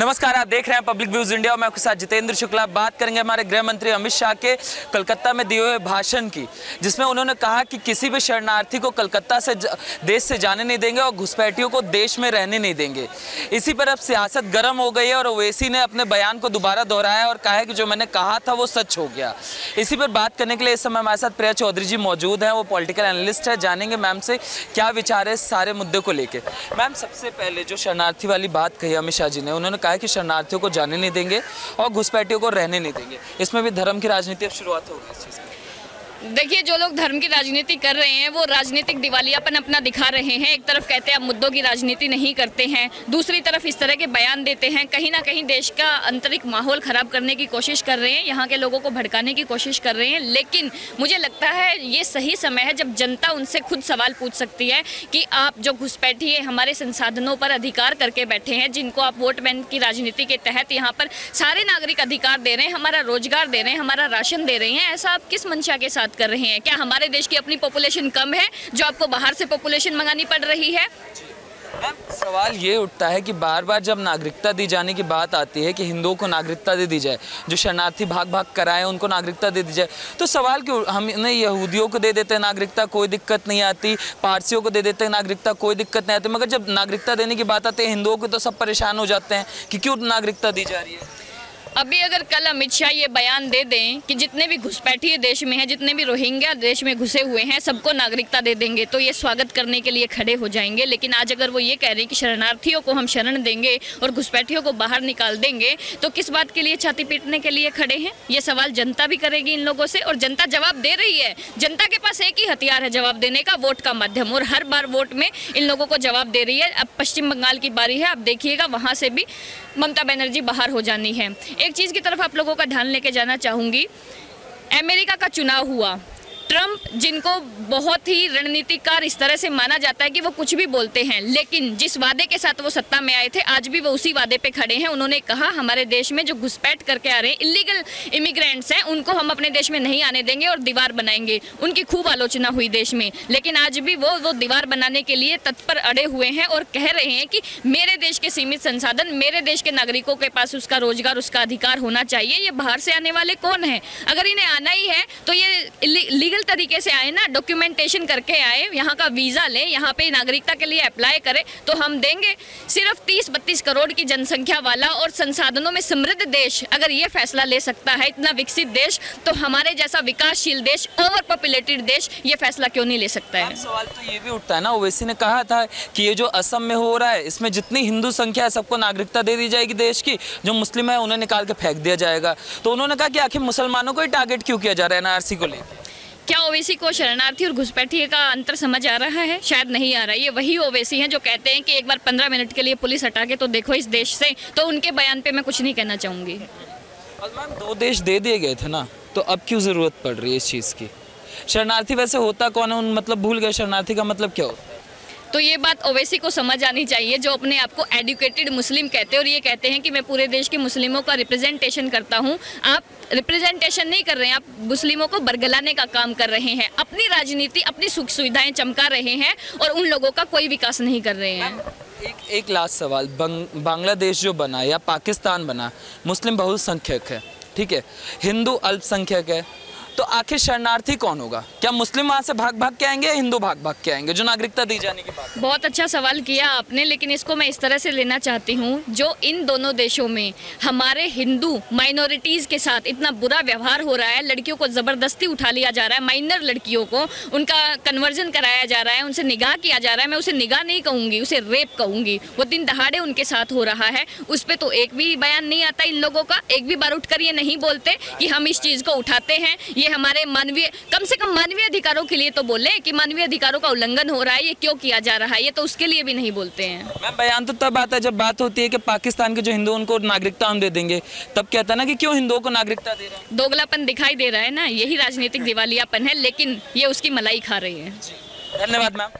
नमस्कार, आप देख रहे हैं पब्लिक व्यूज इंडिया और मैं आपके साथ जितेंद्र शुक्ला। बात करेंगे हमारे गृह मंत्री अमित शाह के कलकत्ता में दिए हुए भाषण की, जिसमें उन्होंने कहा कि किसी भी शरणार्थी को कलकत्ता से देश से जाने नहीं देंगे और घुसपैठियों को देश में रहने नहीं देंगे। इसी पर अब सियासत गर्म हो गई है और ओवैसी ने अपने बयान को दोबारा दोहराया और कहा है कि जो मैंने कहा था वो सच हो गया। इसी पर बात करने के लिए इस समय हमारे साथ प्रिया चौधरी जी मौजूद हैं, वो पॉलिटिकल एनालिस्ट है। जानेंगे मैम से क्या विचार है इस सारे मुद्दे को लेकर। मैम, सबसे पहले जो शरणार्थी वाली बात कही अमित शाह जी ने, उन्होंने कहा कि शरणार्थियों को जाने नहीं देंगे और घुसपैठियों को रहने नहीं देंगे, इसमें भी धर्म की राजनीति अब शुरुआत होगी इस चीज़ की। देखिए, जो लोग धर्म की राजनीति कर रहे हैं वो राजनीतिक दिवालियापन अपना दिखा रहे हैं। एक तरफ कहते हैं आप मुद्दों की राजनीति नहीं करते हैं, दूसरी तरफ इस तरह के बयान देते हैं। कहीं ना कहीं देश का आंतरिक माहौल ख़राब करने की कोशिश कर रहे हैं, यहाँ के लोगों को भड़काने की कोशिश कर रहे हैं। लेकिन मुझे लगता है ये सही समय है जब जनता उनसे खुद सवाल पूछ सकती है कि आप जो घुसपैठी है हमारे संसाधनों पर अधिकार करके बैठे हैं, जिनको आप वोट बैंक की राजनीति के तहत यहाँ पर सारे नागरिक अधिकार दे रहे हैं, हमारा रोजगार दे रहे हैं, हमारा राशन दे रहे हैं, ऐसा आप किस मंशा के साथ कर रहे हैं? क्या हमारे देश की अपनी पॉपुलेशन कम है जो आपको बाहर से पॉपुलेशन मंगानी पड़ रही है? सवाल ये उठता है कि बार बार जब नागरिकता दी जाने की बात आती है कि हिंदुओं को नागरिकता दे दी जाए, जो शरणार्थी भाग भाग कर आए उनको नागरिकता दे दी जाए, तो सवाल क्यों? हमने यहूदियों को दे देते हैं नागरिकता, कोई दिक्कत नहीं आती, पारसियों को दे देते हैं नागरिकता, कोई दिक्कत नहीं आती, मगर जब नागरिकता देने की बात आती है हिंदुओं को तो सब परेशान हो जाते हैं कि क्यों नागरिकता दी जा रही है। अभी अगर कल अमित शाह ये बयान दे दें कि जितने भी घुसपैठिए देश में हैं, जितने भी रोहिंग्या देश में घुसे हुए हैं, सबको नागरिकता दे देंगे तो ये स्वागत करने के लिए खड़े हो जाएंगे। लेकिन आज अगर वो ये कह रहे हैं कि शरणार्थियों को हम शरण देंगे और घुसपैठियों को बाहर निकाल देंगे, तो किस बात के लिए छाती पीटने के लिए खड़े हैं? ये सवाल जनता भी करेगी इन लोगों से, और जनता जवाब दे रही है। जनता के पास एक ही हथियार है जवाब देने का, वोट का माध्यम, और हर बार वोट में इन लोगों को जवाब दे रही है। अब पश्चिम बंगाल की बारी है, आप देखिएगा वहाँ से भी ममता बनर्जी बाहर हो जानी है। एक चीज़ की तरफ आप लोगों का ध्यान लेके जाना चाहूँगी। अमेरिका का चुनाव हुआ, ट्रंप जिनको बहुत ही रणनीतिकार इस तरह से माना जाता है कि वो कुछ भी बोलते हैं, लेकिन जिस वादे के साथ वो सत्ता में आए थे आज भी वो उसी वादे पे खड़े हैं। उन्होंने कहा हमारे देश में जो घुसपैठ करके आ रहे हैं, इलीगल इमिग्रेंट्स हैं, उनको हम अपने देश में नहीं आने देंगे और दीवार बनाएंगे। उनकी खूब आलोचना हुई देश में, लेकिन आज भी वो दीवार बनाने के लिए तत्पर अड़े हुए हैं और कह रहे हैं कि मेरे देश के सीमित संसाधन, मेरे देश के नागरिकों के पास उसका रोजगार, उसका अधिकार होना चाहिए। ये बाहर से आने वाले कौन हैं? अगर इन्हें आना ही है तो ये लीगल तरीके से आए ना, डॉक्यूमेंटेशन करके आए, यहाँ का वीजा ले, यहाँ पे नागरिकता के लिए अप्लाई करें तो हम देंगे। सिर्फ 30-32 करोड़ की जनसंख्या वाला और संसाधनों में समृद्ध देश अगर ये फैसला ले सकता है, इतना विकसित देश, तो हमारे जैसा विकासशील देश, ओवर पॉपुलेटेड देश ये फैसला क्यों नहीं ले सकता है? सवाल तो ये भी उठता है ना, ओवैसी ने कहा था कि ये जो असम में हो रहा है इसमें जितनी हिंदू संख्या है सबको नागरिकता दे दी जाएगी देश की, जो मुस्लिम है उन्हें निकाल के फेंक दिया जाएगा। तो उन्होंने कहा कि आखिर मुसलमानों को ही टारगेट क्यों किया जा रहा है एनआरसी को लेकर? क्या ओवैसी को शरणार्थी और घुसपैठिए का अंतर समझ आ रहा है? शायद नहीं आ रहा। ये वही ओवैसी हैं जो कहते हैं कि एक बार 15 मिनट के लिए पुलिस हटा के तो देखो इस देश से, तो उनके बयान पे मैं कुछ नहीं कहना चाहूँगी। और मैम, 2 देश दे दिए गए थे ना, तो अब क्यों ज़रूरत पड़ रही है इस चीज़ की? शरणार्थी वैसे होता कौन है, उन मतलब भूल गए शरणार्थी का मतलब क्या होता है? तो ये बात ओवैसी को समझ आनी चाहिए, जो अपने आप को एडुकेटेड मुस्लिम कहते हैं और ये कहते हैं कि मैं पूरे देश के मुस्लिमों का रिप्रेजेंटेशन करता हूँ। आप रिप्रेजेंटेशन नहीं कर रहे हैं, आप मुस्लिमों को बरगलाने का काम कर रहे हैं, अपनी राजनीति, अपनी सुख सुविधाएं चमका रहे हैं और उन लोगों का कोई विकास नहीं कर रहे हैं। एक लास्ट सवाल, बांग्लादेश जो बना या पाकिस्तान बना, मुस्लिम बहुसंख्यक है, ठीक है, हिंदू अल्पसंख्यक है, तो आखिर शरणार्थी कौन होगा? क्या मुस्लिम वहाँ से भाग भाग के आएंगे या हिंदू भाग भाग के आएंगे जो नागरिकता दी जाने की बात? बहुत अच्छा सवाल किया आपने, लेकिन इसको मैं इस तरह से लेना चाहती हूँ, जो इन दोनों देशों में हमारे हिंदू माइनॉरिटीज़ के साथ इतना बुरा व्यवहार हो रहा है, लड़कियों को ज़बरदस्ती उठा लिया जा रहा है, माइनर लड़कियों को उनका कन्वर्जन कराया जा रहा है, उनसे निगाह किया जा रहा है। मैं उसे निगाह नहीं कहूँगी, उसे रेप कहूँगी। वो दिन दहाड़े उनके साथ हो रहा है, उस पर तो एक भी बयान नहीं आता इन लोगों का, एक भी बार उठ कर ये नहीं बोलते कि हम इस चीज़ को उठाते हैं। ये हमारे मानवीय, कम से कम मानवीय अधिकारों के लिए तो बोले कि मानवीय अधिकारों का उल्लंघन हो रहा है, ये क्यों किया जा रहा है, ये तो उसके लिए भी नहीं बोलते हैं। मैम, बयान तो तब आता है जब बात होती है कि पाकिस्तान के जो हिंदू उनको नागरिकता हम दे देंगे, तब कहता है ना कि क्यों हिंदुओं को नागरिकता दे रहा है। दोगलापन दिखाई दे रहा है ना, यही राजनीतिक दिवालियापन है, लेकिन ये उसकी मलाई खा रही है। धन्यवाद मैम।